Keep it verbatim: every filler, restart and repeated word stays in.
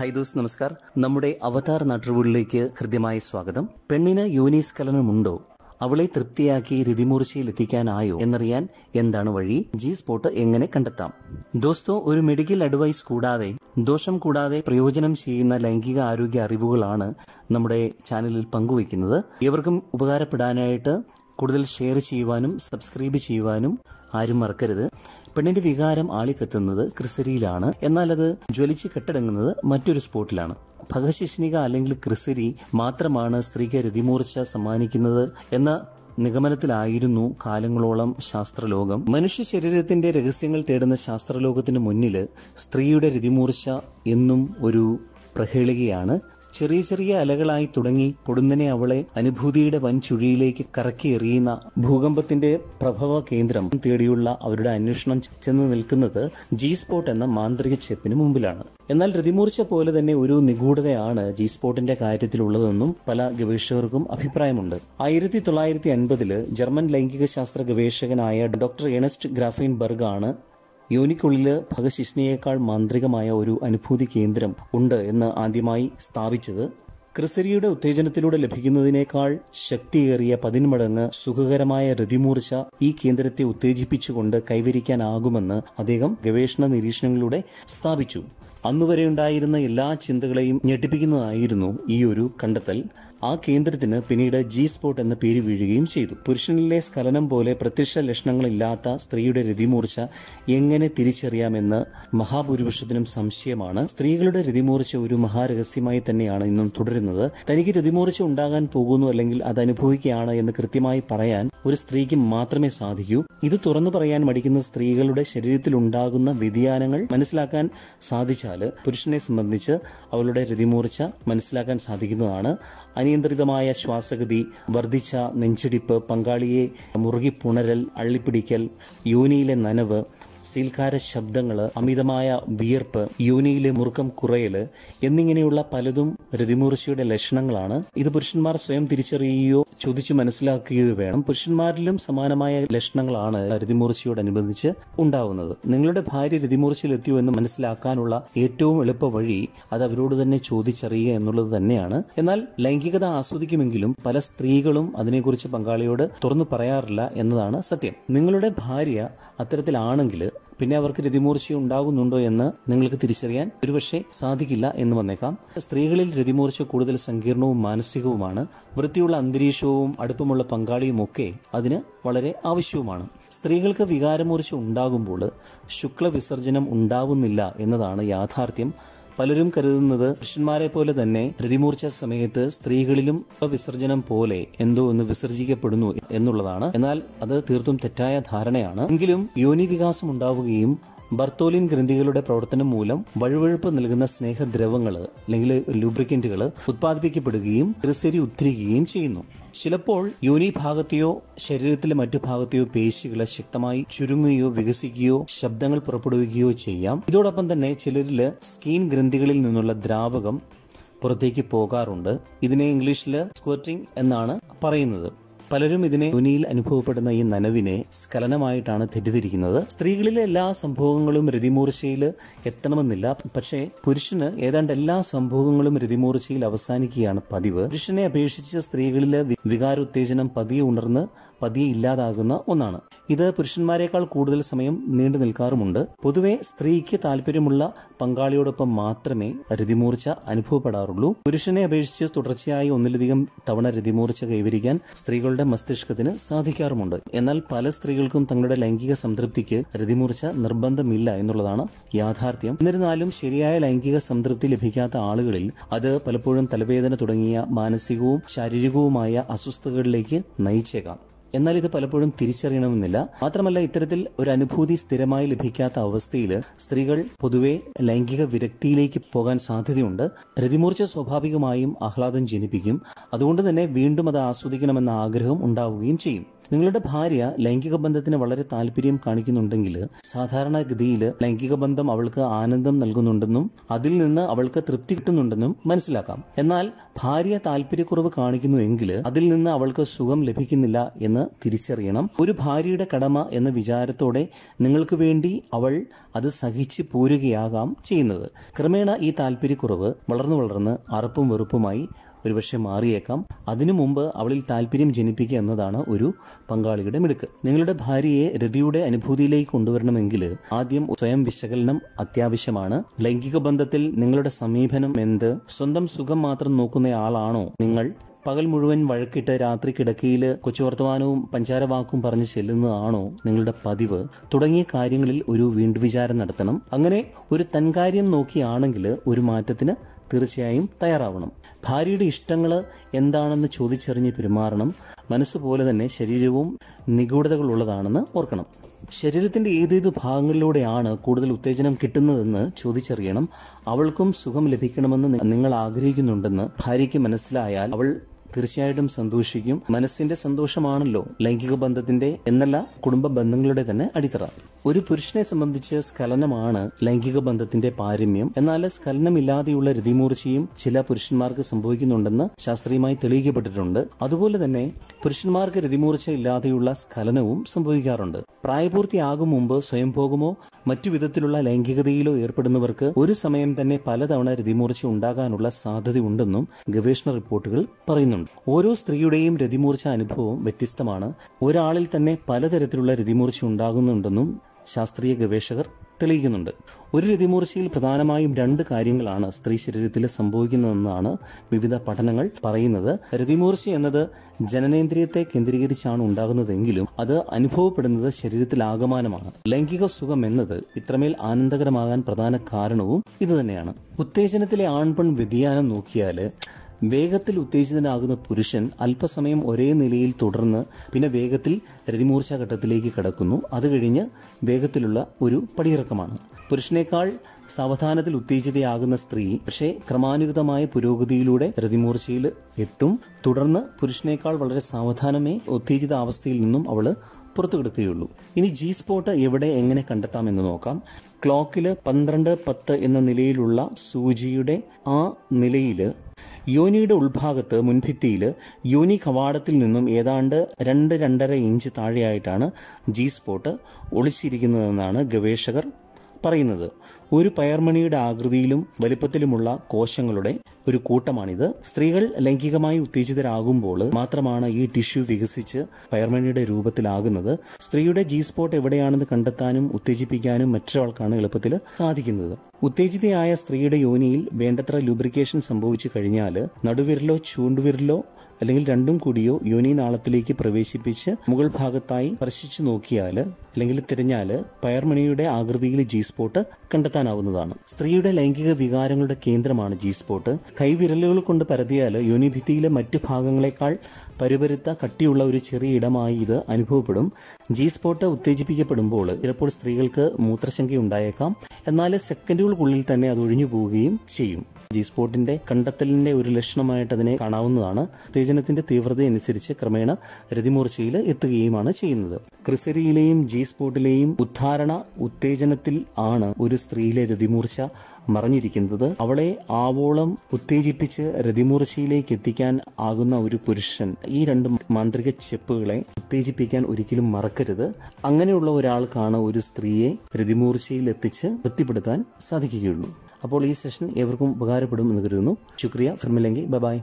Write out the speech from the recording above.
Hi those Namaskar, Namude Avatar Natrivukal Hridimai Swagadam, Penina Yunis Kalanamundo, Avale Triptiaki Ridimurshi Litikan Ayo, Enrian, Yendanavari, G Sporta Engane Kantatam. Dosto Uri medical advice Kudade, Dosham Kudade, Priojanam Shina Langiga Aruga Rivugalana, Namude channel Panguikinada, Everkum Ubara Padanator, Kudel Share Chivanum, Subscribe Chivanum, Irim Marker. Penalty Vigaram Ali Katanada, Crisari Lana, another Juelichi Katanada, Matur Sport Lana. Pagashishniga Aling Crisari, Matra Manas, Trika, Ridimurcha, Samanikinada, Ena Nigamanatil Aidunu, Kalangolam, Shastra Logam. Manushi Sheridathin de Regisingal Ted and the Shastra Logathin Munile, Striuda Ridimurcha, Innum, Uru, Prahelegiana. ചെറിയ ചെറിയ അലകളായി തുടങ്ങി കൊടുന്നനെ അവളെ അനുഭൂതിയുടെ വൻ ചുഴിയിലേക്ക് കറക്കി എറിയുന്ന ഭൂകമ്പത്തിന്റെ പ്രഭവ കേന്ദ്രം തേടിയുള്ള അവരുടെ അന്വേഷണം ചെന്ന് നിൽക്കുന്നത് ജി സ്പോട്ട് എന്ന മാന്ത്രിക ചെപ്പിന് മുമ്പിലാണ്. എന്നാൽ രതിമൂർച്ച പോലെ തന്നെ ഒരു നിഗൂഢതയാണ് ജി സ്പോട്ടിന്റെ കാര്യത്തിലുള്ളതെന്നും പല ഗവേഷകർക്കും അഭിപ്രായമുണ്ട്. ആയിരത്തി തൊള്ളായിരത്തി അൻപതിൽ ജർമ്മൻ ലൈംഗിക ശാസ്ത്ര ഗവേഷകനായ ഡോക്ടർ ഏണസ്റ്റ് ഗ്രാഫെൻബർഗ് ആണ് Unikulilla, Pagashishneakar, Mandrigamaya, Uru, and Pudi Kendram, Unda in the Andimai, Stavichada, Cresariuda, Tejanatiluda Lepikinadinekar, Shakti area, Padin Madana, Sukaramaya, Radimurcha, E. Kendrati, Uteji Pichunda, Kaiverikan Agumana, Adegam, Gaveshna, Nirishan Lude, Stavichu, Anduverunda in the Ilach in the Glaim, Yetipikina Irno, Iuru, Kandatal. ആ കേന്ദ്രത്തിന് പിന്നീട് G spot എന്ന പേര് വീഴുകയും ചെയ്തു. പുരുഷനിലെ സ്കലനം പോലെ പ്രത്യക്ഷ ലക്ഷണങ്ങളില്ലാത്ത സ്ത്രീയുടെ രതിമൂർച്ച എങ്ങനെ തിരിച്ചറിയാമെന്ന് മഹാഭൂരിപക്ഷത്തിനും സംശയമാണ്. സ്ത്രീകളുടെ രതിമൂർച്ച ഒരു മഹാരഹസ്യമായി തന്നെയാണ് ഇന്നും തുടരുന്നത്. തനിക്ക് രതിമൂർച്ച ഉണ്ടാകാൻ പോകുന്നു അല്ലെങ്കിൽ അത് അനുഭവിക്കുകയാണ് എന്ന് കൃത്യമായി പറയാൻ ഒരു സ്ത്രീക്ക് മാത്രമേ സാധിക്കൂ. ഇത് തുറന്നു പറയാൻ മടിക്കുന്ന സ്ത്രീകളുടെ ശരീരത്തിൽ ഉണ്ടാകുന്ന വ്യതിയാനങ്ങൾ മനസ്സിലാക്കാൻ സാധിച്ചാൽ പുരുഷനെ സംബന്ധിച്ച് അവളുടെ രതിമൂർച്ച മനസ്സിലാക്കാൻ സാധിക്കുന്നതാണ്. അനിയന്ത്രിതമായ ശ്വാസഗതി, വർദ്ധിച്ച നെഞ്ചിടിപ്പ്, പങ്കാളിയെ മുറുകി പുണരൽ, അള്ളിപ്പിടിക്കൽ, യോനിയിലെ നനവ്, സീൽക്കാര ശബ്ദങ്ങൾ, അമിതമായ വിയർപ്പ്, യോനിയിലെ മുറുക്കം കുറയൽ എന്നിങ്ങനെയുള്ള പലതും രതിമൂർച്ചയുടെ ലക്ഷണങ്ങളാണ്. ഇത് പുരുഷന്മാർ സ്വയം തിരിച്ചറിയുകയോ ചോദിച്ചു മനസ്സിലാക്കുകയോ വേണം. പുരുഷന്മാരിലും സമാനമായ ലക്ഷണങ്ങളാണ് രതിമൂർച്ചയോടനുബന്ധിച്ച് ഉണ്ടാവുന്നത്. നിങ്ങളുടെ ഭാര്യ രതിമൂർച്ചയിലെത്തിയോ എന്ന് മനസ്സിലാക്കാനുള്ള ഏറ്റവും എളുപ്പ വഴി അത് അവരോട് തന്നെ ചോദിച്ചറിയുക എന്നുള്ളത് തന്നെയാണ്. എന്നാൽ ലൈംഗികത ആസ്വദിക്കുമെങ്കിലും പല സ്ത്രീകളും അതിനെക്കുറിച്ച് പങ്കാളിയോട് തുറന്നു പറയാറില്ല എന്നതാണ് സത്യം. നിങ്ങളുടെ ഭാര്യ അത്തരത്തിലാണെങ്കിൽ പിന്നെ അവർക്ക് രതിമൂർച്ച ഉണ്ടാകുന്നുണ്ടോ എന്ന് നിങ്ങൾക്ക് തിരിച്ചറിയാൻ ഒരുപക്ഷെ സാധിക്കില്ല എന്ന് വന്നേക്കാം. സ്ത്രീകളിൽ രതിമൂർച്ച കൂടുതൽ സങ്കീർണവും മാനസികവുമാണ്. വൃത്തിയുള്ള അന്തരീക്ഷവും അടുപ്പമുള്ള പങ്കാളിയുമൊക്കെ അതിന് വളരെ ആവശ്യവുമാണ്. സ്ത്രീകൾക്ക് വികാരമൂർച്ച ഉണ്ടാകുമ്പോൾ ശുക്ലവിസർജനം ഉണ്ടാവുന്നില്ല എന്നതാണ് യാഥാർത്ഥ്യം. പലരും കരുതുന്നത് പുരുഷന്മാരെ പോലെ തന്നെ രതിമൂർച്ച സമയത്ത് സ്ത്രീകളിലും വിസർജനം പോലെ എന്തോ ഒന്ന് വിസർജിക്കപ്പെടുന്നു എന്നുള്ളതാണ്. എന്നാൽ അത് തീർത്തും തെറ്റായ ധാരണയാണ്. എങ്കിലും യോനി വികാസം ഉണ്ടാവുകയും ബർത്തോലിൻ ഗ്രന്ഥികളുടെ പ്രവർത്തനം മൂലം വഴുവഴുപ്പ് നൽകുന്ന സ്നേഹദ്രവങ്ങൾ അല്ലെങ്കിൽ ലൂബ്രിക്കൻറ്റുകൾ ഉത്പാദിപ്പിക്കപ്പെടുകയും ക്രിസരി ഉദ്ധരിക്കുകയും ചെയ്യുന്നു. ചിലപ്പോൾ യോനി ഭാഗത്തെയോ ശരീരത്തിലെ മറ്റു ഭാഗത്തെയോ പേശികളെ ശക്തമായി ചുരുങ്ങുകയോ വികസിക്കുകയോ ശബ്ദങ്ങൾ പുറപ്പെടുവിക്കുകയോ ചെയ്യാം. ഇതോടൊപ്പം തന്നെ ചിലരിൽ സ്കിൻ ഗ്രന്ഥികളിൽ നിന്നുള്ള ദ്രാവകം പുറത്തേക്ക് പോകാറുണ്ട്. ഇതിനെ ഇംഗ്ലീഷിൽ സ്ക്വറ്റിംഗ് എന്നാണ് പറയുന്നത്. പലരും ഇതിനെ യോനിയിൽ അനുഭവപ്പെടുന്ന ഈ നനവിനെ സ്കലനമായിട്ടാണ് തെറ്റിദ്ധരിക്കുന്നത്. സ്ത്രീകളിലെ എല്ലാ സംഭവങ്ങളും രതിമൂർച്ചയിൽ എത്തണമെന്നില്ല. പക്ഷേ പുരുഷന് ഏതാണ്ട് എല്ലാ സംഭവങ്ങളും രതിമൂർച്ചയിൽ അവസാനിക്കുകയാണ് പതിവ്. പുരുഷനെ അപേക്ഷിച്ച് സ്ത്രീകളിലെ വികാരോത്തേജനം പതിയെ ഉണർന്ന് പതിയെ ഇല്ലാതാകുന്ന ഒന്നാണ്. ഇത് പുരുഷന്മാരെക്കാൾ കൂടുതൽ സമയം നീണ്ടു നിൽക്കാറുമുണ്ട്. പൊതുവെ സ്ത്രീക്ക് താല്പര്യമുള്ള പങ്കാളിയോടൊപ്പം മാത്രമേ രതിമൂർച്ച അനുഭവപ്പെടാറുള്ളൂ. പുരുഷനെ അപേക്ഷിച്ച് തുടർച്ചയായി ഒന്നിലധികം തവണ രതിമൂർച്ച കൈവരിക്കാൻ സ്ത്രീകളുടെ മസ്തിഷ്കത്തിന് സാധിക്കാറുമുണ്ട്. എന്നാൽ പല സ്ത്രീകൾക്കും തങ്ങളുടെ ലൈംഗിക സംതൃപ്തിക്ക് രതിമൂർച്ച നിർബന്ധമില്ല എന്നുള്ളതാണ് യാഥാർത്ഥ്യം. എന്നിരുന്നാലും ശരിയായ ലൈംഗിക സംതൃപ്തി ലഭിക്കാത്ത ആളുകളിൽ അത് പലപ്പോഴും തലവേദന തുടങ്ങിയ മാനസികവും ശാരീരികവുമായ അസ്വസ്ഥതകളിലേക്ക് നയിച്ചേക്കാം. എന്നാൽ ഇത് പലപ്പോഴും തിരിച്ചറിയണമെന്നില്ല. മാത്രമല്ല ഇത്തരത്തിൽ ഒരു അനുഭൂതി സ്ഥിരമായി ലഭിക്കാത്ത അവസ്ഥയിൽ സ്ത്രീകൾ പൊതുവെ ലൈംഗിക വിരക്തിയിലേക്ക് പോകാൻ സാധ്യതയുണ്ട്. രതിമൂർച്ച സ്വാഭാവികമായും ആഹ്ലാദം ജനിപ്പിക്കും. അതുകൊണ്ട് തന്നെ വീണ്ടും അത് ആസ്വദിക്കണമെന്ന ആഗ്രഹം ഉണ്ടാവുകയും ചെയ്യും. നിങ്ങളുടെ ഭാര്യ ലൈംഗിക ബന്ധത്തിന് വളരെ താല്പര്യം കാണിക്കുന്നുണ്ടെങ്കിൽ സാധാരണഗതിയിൽ ലൈംഗിക ബന്ധം അവൾക്ക് ആനന്ദം നൽകുന്നുണ്ടെന്നും അതിൽ നിന്ന് അവൾക്ക് തൃപ്തി കിട്ടുന്നുണ്ടെന്നും മനസ്സിലാക്കാം. എന്നാൽ ഭാര്യ താല്പര്യക്കുറവ് കാണിക്കുന്നുവെങ്കിൽ അതിൽ നിന്ന് അവൾക്ക് സുഖം ലഭിക്കുന്നില്ല എന്ന് തിരിച്ചറിയണം. ഒരു ഭാര്യയുടെ കടമ എന്ന വിചാരത്തോടെ നിങ്ങൾക്ക് വേണ്ടി അവൾ അത് സഹിച്ച് പോരുകയാകാം ചെയ്യുന്നത്. ക്രമേണ ഈ താല്പര്യക്കുറവ് വളർന്നു വളർന്ന് അറപ്പും വെറുപ്പുമായി ഒരുപക്ഷെ മാറിയേക്കാം. അതിനു മുമ്പ് അവളിൽ താല്പര്യം ജനിപ്പിക്കുക എന്നതാണ് ഒരു പങ്കാളിയുടെ മിടുക്ക്. നിങ്ങളുടെ ഭാര്യയെ രതിയുടെ അനുഭൂതിയിലേക്ക് കൊണ്ടുവരണമെങ്കിൽ ആദ്യം സ്വയം വിശകലനം അത്യാവശ്യമാണ്. ലൈംഗിക ബന്ധത്തിൽ നിങ്ങളുടെ സമീപനം എന്ത്? സ്വന്തം സുഖം മാത്രം നോക്കുന്നയാളാണോ നിങ്ങൾ? പകൽ മുഴുവൻ വഴക്കിട്ട് രാത്രി കിടക്കയിൽ കൊച്ചുവർത്തമാനവും പഞ്ചാരവാക്കും പറഞ്ഞ് ചെല്ലുന്നതാണോ നിങ്ങളുടെ പതിവ്? തുടങ്ങിയ കാര്യങ്ങളിൽ ഒരു വീണ്ടുവിചാരം നടത്തണം. അങ്ങനെ ഒരു തൻകാര്യം നോക്കിയാണെങ്കിൽ ഒരു മാറ്റത്തിന് തീർച്ചയായും തയ്യാറാവണം. ഭാര്യയുടെ ഇഷ്ടങ്ങൾ എന്താണെന്ന് ചോദിച്ചറിഞ്ഞ് പെരുമാറണം. മനസ്സുപോലെ തന്നെ ശരീരവും നിഗൂഢതകളുള്ളതാണെന്ന് ഓർക്കണം. ശരീരത്തിൻ്റെ ഏതേത് ഭാഗങ്ങളിലൂടെയാണ് കൂടുതൽ ഉത്തേജനം കിട്ടുന്നതെന്ന് ചോദിച്ചറിയണം. അവൾക്കും സുഖം ലഭിക്കണമെന്ന് നിങ്ങൾ ആഗ്രഹിക്കുന്നുണ്ടെന്ന് ഭാര്യയ്ക്ക് മനസ്സിലായാൽ അവൾ തീർച്ചയായിട്ടും സന്തോഷിക്കും. മനസ്സിന്റെ സന്തോഷമാണല്ലോ ലൈംഗിക ബന്ധത്തിന്റെ എന്നല്ല, കുടുംബ ബന്ധങ്ങളുടെ തന്നെ അടിത്തറ. ഒരു പുരുഷനെ സംബന്ധിച്ച് സ്ഖലനമാണ് ലൈംഗിക ബന്ധത്തിന്റെ പാരമ്യം. എന്നാൽ സ്ഖലനമില്ലാതെയുള്ള രതിമൂർച്ചയും ചില പുരുഷന്മാർക്ക് സംഭവിക്കുന്നുണ്ടെന്ന് ശാസ്ത്രീയമായി തെളിയിക്കപ്പെട്ടിട്ടുണ്ട്. അതുപോലെ തന്നെ പുരുഷന്മാർക്ക് രതിമൂർച്ച ഇല്ലാതെയുള്ള സ്ഖലനവും സംഭവിക്കാറുണ്ട്. പ്രായപൂർത്തിയാകും മുമ്പ് സ്വയംഭോഗമോ മറ്റു വിധത്തിലുള്ള ലൈംഗികതയിലോ ഏർപ്പെടുന്നവർക്ക് ഒരു സമയം തന്നെ പലതവണ രതിമൂർച്ച ഉണ്ടാകാനുള്ള സാധ്യതയുണ്ടെന്നും ഗവേഷണ റിപ്പോർട്ടുകൾ പറയുന്നു. ഓരോ സ്ത്രീയുടെയും രതിമൂർച്ച അനുഭവം വ്യത്യസ്തമാണ്. ഒരാളിൽ തന്നെ പലതരത്തിലുള്ള രതിമൂർച്ച ഉണ്ടാകുന്നുണ്ടെന്നും ശാസ്ത്രീയ ഗവേഷകർ തെളിയിക്കുന്നുണ്ട്. ഒരു രതിമൂർച്ചയിൽ പ്രധാനമായും രണ്ട് കാര്യങ്ങളാണ് സ്ത്രീ ശരീരത്തിൽ സംഭവിക്കുന്നതെന്നാണ് വിവിധ പഠനങ്ങൾ പറയുന്നത്. രതിമൂർച്ച എന്നത് ജനനേന്ദ്രിയത്തെ കേന്ദ്രീകരിച്ചാണ് ഉണ്ടാകുന്നതെങ്കിലും അത് അനുഭവപ്പെടുന്നത് ശരീരത്തിലാകമാനമാണ്. ലൈംഗിക സുഖം എന്നത് ഇത്രമേൽ ആനന്ദകരമാകാൻ പ്രധാന കാരണവും ഇത് തന്നെയാണ്. ഉത്തേജനത്തിലെ ആൺപെൺ വ്യതിയാനം നോക്കിയാൽ വേഗത്തിൽ ഉത്തേജിതനാകുന്ന പുരുഷൻ അല്പസമയം ഒരേ നിലയിൽ തുടർന്ന് പിന്നെ വേഗത്തിൽ രതിമൂർച്ച ഘട്ടത്തിലേക്ക് കടക്കുന്നു. അത് കഴിഞ്ഞ് വേഗത്തിലുള്ള ഒരു പടിയിറക്കമാണ്. പുരുഷനേക്കാൾ സാവധാനത്തിൽ ഉത്തേജിതയാകുന്ന സ്ത്രീ പക്ഷേ ക്രമാനുഗതമായ പുരോഗതിയിലൂടെ രതിമൂർച്ചയിൽ എത്തും. തുടർന്ന് പുരുഷനേക്കാൾ വളരെ സാവധാനമേ ഉത്തേജിത അവസ്ഥയിൽ നിന്നും അവൾ പുറത്തു കിടക്കുകയുള്ളൂ. ഇനി ജി സ്പോട്ട് എവിടെ എങ്ങനെ കണ്ടെത്താമെന്ന് നോക്കാം. ക്ലോക്കിൽ പന്ത്രണ്ട് പത്ത് എന്ന നിലയിലുള്ള സൂചിയുടെ ആ നിലയിൽ യോനിയുടെ ഉൾഭാഗത്ത് മുൻഭിത്തിയിൽ യോനി കവാടത്തിൽ നിന്നും ഏതാണ്ട് രണ്ട് രണ്ടര ഇഞ്ച് താഴെയായിട്ടാണ് ജി സ്പോട്ട് ഒളിച്ചിരിക്കുന്നതെന്നാണ് ഗവേഷകർ പറയുന്നത്. ഒരു പയർമണിയുടെ ആകൃതിയിലും വലിപ്പത്തിലുമുള്ള കോശങ്ങളുടെ ഒരു കൂട്ടമാണിത്. സ്ത്രീകൾ ലൈംഗികമായി ഉത്തേജിതരാകുമ്പോൾ മാത്രമാണ് ഈ ടിഷ്യൂ വികസിച്ച് പയർമണിയുടെ രൂപത്തിലാകുന്നത്. സ്ത്രീയുടെ ജി സ്പോട്ട് എവിടെയാണെന്ന് കണ്ടെത്താനും ഉത്തേജിപ്പിക്കാനും മറ്റൊരാൾക്കാണ് എളുപ്പത്തിൽ സാധിക്കുന്നത്. ഉത്തേജിതയായ സ്ത്രീയുടെ യോനിയിൽ വേണ്ടത്ര ലൂബ്രിക്കേഷൻ സംഭവിച്ചു കഴിഞ്ഞാൽ നടുവിരലോ ചൂണ്ടുവിരലോ അല്ലെങ്കിൽ രണ്ടും കൂടിയോ യോനി നാളത്തിലേക്ക് പ്രവേശിപ്പിച്ച് മുകൾ ഭാഗത്തായി സ്പർശിച്ചു നോക്കിയാൽ അല്ലെങ്കിൽ തിരഞ്ഞാൽ പയർമണിയുടെ ആകൃതിയിൽ ജി സ്പോട്ട് കണ്ടെത്താനാവുന്നതാണ്. സ്ത്രീയുടെ ലൈംഗിക വികാരങ്ങളുടെ കേന്ദ്രമാണ് ജി സ്പോട്ട്. കൈവിരലുകൾ കൊണ്ട് പരതിയാൽ യോനി ഭിത്തിയിലെ മറ്റു ഭാഗങ്ങളെക്കാൾ പരുപരുത്ത കട്ടിയുള്ള ഒരു ചെറിയ ഇടമായി ഇത് അനുഭവപ്പെടും. ജി സ്പോട്ട് ഉത്തേജിപ്പിക്കപ്പെടുമ്പോൾ ചിലപ്പോൾ സ്ത്രീകൾക്ക് മൂത്രശങ്ക ഉണ്ടായേക്കാം. എന്നാൽ സെക്കൻഡുകൾക്കുള്ളിൽ തന്നെ അത് ഒഴിഞ്ഞു പോവുകയും ചെയ്യും. ജി സ്പോട്ടിന്റെ കണ്ടെത്തലിന്റെ ഒരു ലക്ഷണമായിട്ട് അതിനെ കാണാവുന്നതാണ്. ഉത്തേജനത്തിന്റെ തീവ്രതയനുസരിച്ച് ക്രമേണ രതിമൂർച്ചയിൽ എത്തുകയുമാണ് ചെയ്യുന്നത്. ക്രിസരിയിലെയും ജി സ്പോട്ടിലെയും ഉദ്ധാരണ ഉത്തേജനത്തിൽ ആണ് ഒരു സ്ത്രീയിലെ രതിമൂർച്ച മറഞ്ഞിരിക്കുന്നത്. അവളെ ആവോളം ഉത്തേജിപ്പിച്ച് രതിമൂർച്ചയിലേക്ക് എത്തിക്കാൻ ആകുന്ന ഒരു പുരുഷൻ ഈ രണ്ട് മാന്ത്രിക സ്റ്റെപ്പുകളെ ഉത്തേജിപ്പിക്കാൻ ഒരിക്കലും മറക്കരുത്. അങ്ങനെയുള്ള ഒരാൾക്കാണ് ഒരു സ്ത്രീയെ രതിമൂർച്ചയിൽ എത്തിച്ച് തൃപ്തിപ്പെടുത്താൻ സാധിക്കുകയുള്ളൂ. അപ്പോൾ ഈ സെഷൻ ഏവർക്കും ഉപകാരപ്പെടും എന്ന് കരുതുന്നു. ശുക്രിയ ഫിർമിലെങ്കി ബൈ.